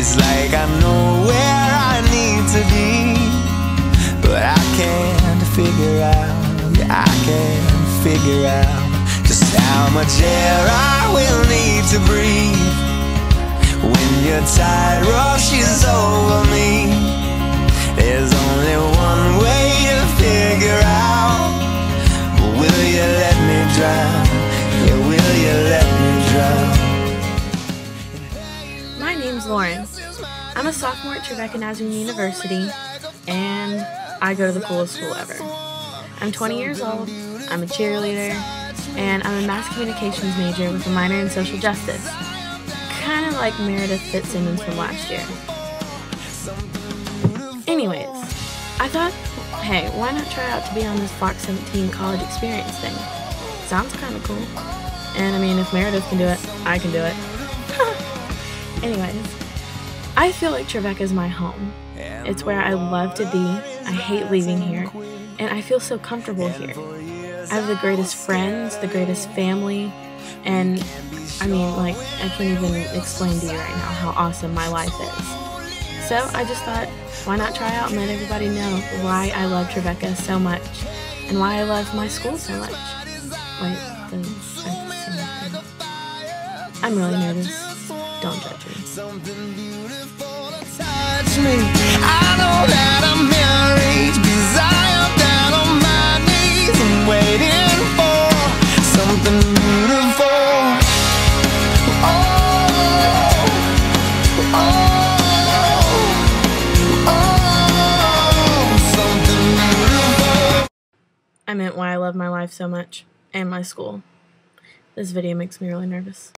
It's like I know where I need to be, but I can't figure out, yeah, I can't figure out just how much air I will need to breathe when your tide rushes over me. There's only one way to figure out, but will you let me drown? Yeah, will you let me drown? My name's Lauren. I'm a sophomore at Trevecca Nazarene University, and I go to the coolest school ever. I'm 20 years old, I'm a cheerleader, and I'm a mass communications major with a minor in social justice. Kind of like Meredith Fitzsimmons from last year. Anyways, I thought, hey, why not try out to be on this Fox 17 college experience thing? Sounds kind of cool. And I mean, if Meredith can do it, I can do it. Anyways, I feel like Trevecca is my home. It's where I love to be. I hate leaving here. And I feel so comfortable here. I have the greatest friends, the greatest family. And I mean, like, I can't even explain to you right now how awesome my life is. So I just thought, why not try out and let everybody know why I love Trevecca so much and why I love my school so much. Wait, I'm really nervous. Don't judge me. Something beautiful to touch me. I know that I'm married because I am down on my knees and waiting for something beautiful. Oh, oh. I meant why I love my life so much, and my school. This video makes me really nervous.